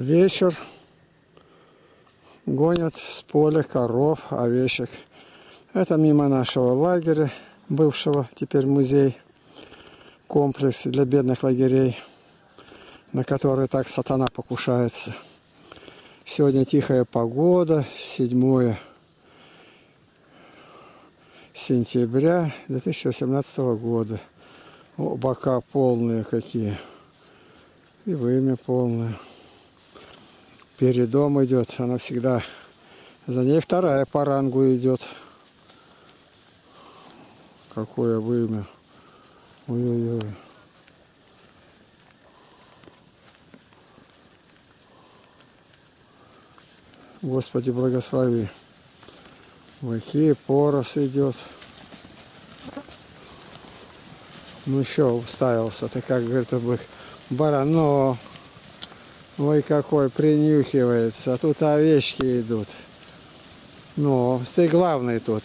вечер гонят с поля коров, овечек. Это мимо нашего лагеря, бывшего теперь музей, комплекс для бедных лагерей, на который так сатана покушается. Сегодня тихая погода, 7 сентября 2018 года. О, бока полные какие. И вымя полное. Перед домом идет. Она всегда. За ней вторая по рангу идет. Какое вымя. Ой-ой-ой. Господи, благослови. Быки, порос идет. Ну еще уставился. Ты как, говорит, бык. Баран, но ой какой, принюхивается. А тут овечки идут. Но ты главный тут.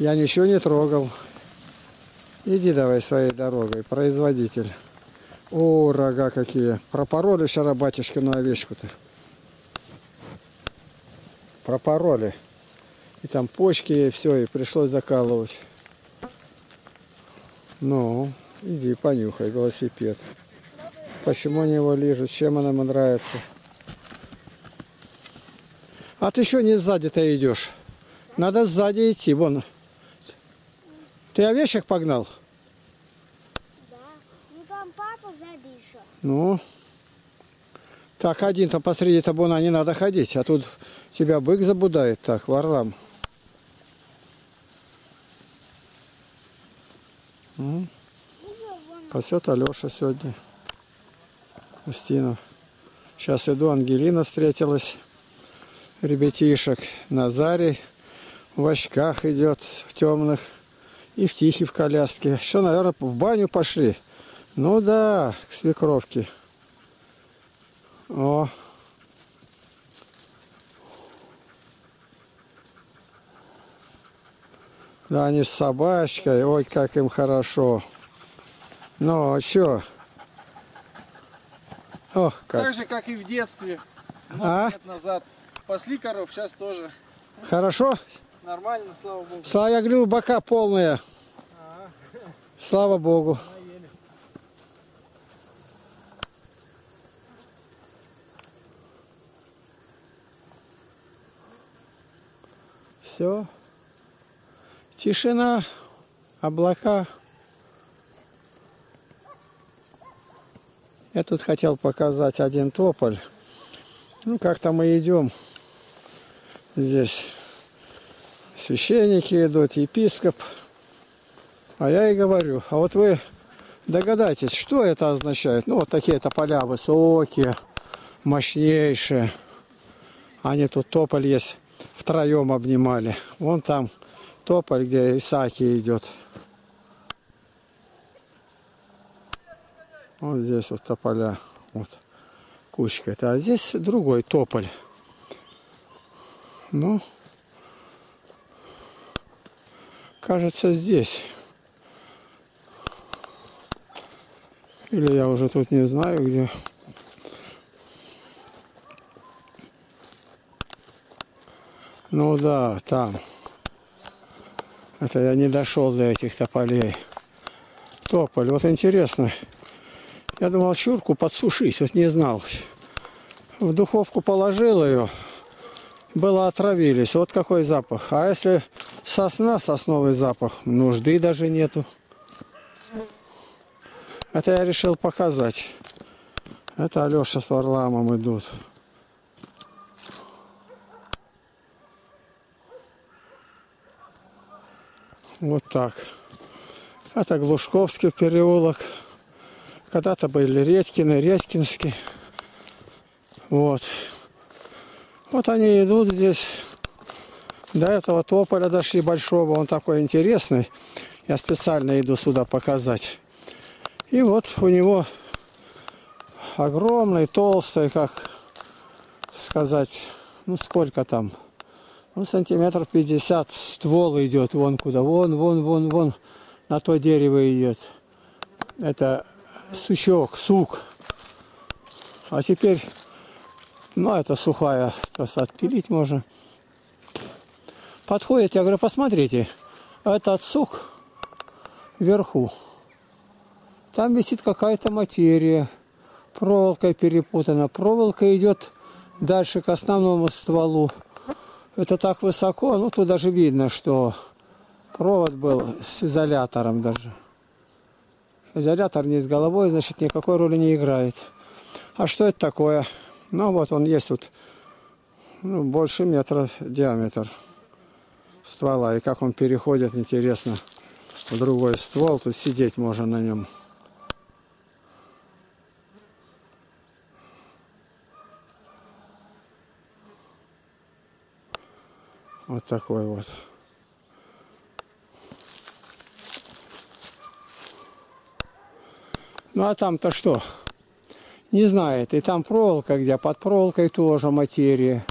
Я ничего не трогал. Иди давай своей дорогой, производитель. О, рога какие. Пропороли вчера батюшкину овечку-то. Пропороли. И там почки, и все, и пришлось закалывать. Ну, иди понюхай велосипед. Почему они его лижут? Чем она ему нравится? А ты еще не сзади-то идешь. Надо сзади идти. Вон. Ты овечек погнал? Да. Ну там папа сзади еще. Ну. Так, один там посреди табуна не надо ходить. А тут тебя бык забудает. Так, Варлаам. Пасет Алеша сегодня. Устинов. Сейчас иду, Ангелина встретилась. Ребятишек. Назарий в очках идет, в темных. И в тихий в коляске. Еще, наверное, в баню пошли. Ну да, к свекровке. О. Да, они с собачкой. Ой, как им хорошо. Ну, а что? Ох, как. Так же, как и в детстве. А? Лет назад пасли коров, сейчас тоже. Хорошо? Нормально, слава богу. Слава, я говорю, бока полные. А-а-а. Слава богу. Наели. Все. Тишина, облака. Я тут хотел показать один тополь. Ну, как-то мы идем здесь. Священники идут, епископ. А я и говорю, а вот вы догадайтесь, что это означает. Ну, вот такие-то поля высокие, мощнейшие. Они тут тополь есть, втроем обнимали. Вон там тополь, где Исаакий идет. Вот здесь вот тополя, вот кучка. А здесь другой тополь. Ну, кажется, здесь. Или я уже тут не знаю, где. Ну да, там. Это я не дошел до этих тополей. Тополь, вот интересно. Я думал чурку подсушить, вот не знал. В духовку положил ее, было отравились. Вот какой запах. А если сосна, сосновый запах, нужды даже нету. Это я решил показать. Это Алеша с Варлаамом идут. Вот так. Это Глушковский переулок. Когда-то были Редькины, Редькинские. Вот. Вот они идут здесь. До этого тополя дошли большого. Он такой интересный. Я специально иду сюда показать. И вот у него огромный, толстый, как сказать, ну сколько там? Ну, сантиметров 50 ствол идет вон куда. Вон, вон, вон, вон. На то дерево идет. Это сучок, сук. А теперь Ну, это сухая, то есть отпилить можно. Подходит, я говорю, посмотрите, этот сук вверху. Там висит какая-то материя, проволока перепутана. Проволока идет дальше к основному стволу. Это так высоко, ну тут даже видно, что провод был с изолятором даже. Изолятор не с головой, значит, никакой роли не играет. А что это такое? Ну вот он есть тут, ну, больше метра диаметр ствола. И как он переходит, интересно, в другой ствол. Тут сидеть можно на нем. Вот такой вот. Ну а там-то что? Не знает. И там проволока где, под проволокой тоже материя.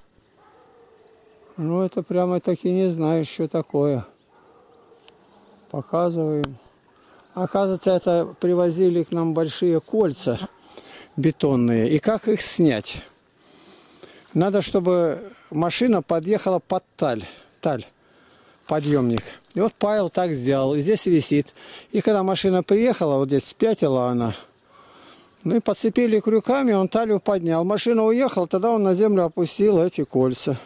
Ну это прямо-таки не знаю, что такое. Показываем. Оказывается, это привозили к нам большие кольца бетонные. И как их снять? Надо, чтобы машина подъехала под таль, подъемник. И вот Павел так сделал. И здесь висит. И когда машина приехала, вот здесь спятила она. Ну и подцепили крюками, он талью поднял. Машина уехала, тогда он на землю опустил эти кольца.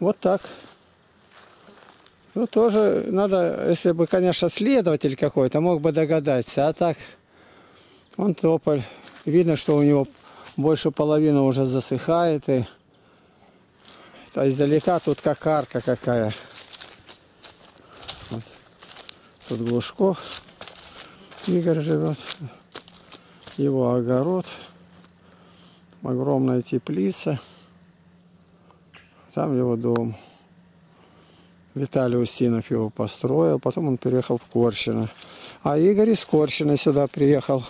Вот так. Ну тоже надо, если бы, конечно, следователь какой-то мог бы догадаться. А так, он тополь. Видно, что у него... Больше половины уже засыхает, и издалека тут как арка какая. Вот. Тут Глушко Игорь живет, его огород, огромная теплица, там его дом. Виталий Устинов его построил, потом он переехал в Корчино. А Игорь из Корчино сюда приехал.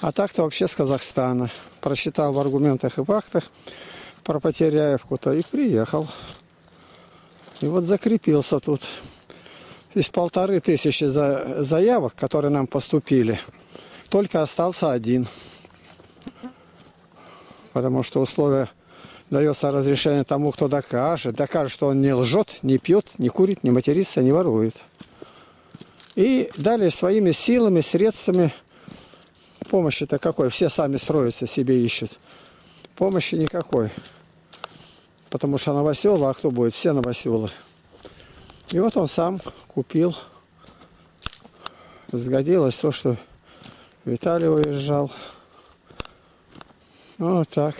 А так-то вообще с Казахстана. Прочитал в «Аргументах и фактах» про Потеряевку-то и приехал. И вот закрепился тут. Из 1500 заявок, которые нам поступили, только остался один. Потому что условие дается разрешение тому, кто докажет, что он не лжет, не пьет, не курит, не матерится, не ворует. И далее своими силами, средствами... Помощи-то какой? Все сами строятся, себе ищут. Помощи никакой. Потому что новоселы, а кто будет? Все новоселы. И вот он сам купил. Сгодилось то, что Виталий уезжал. Вот так.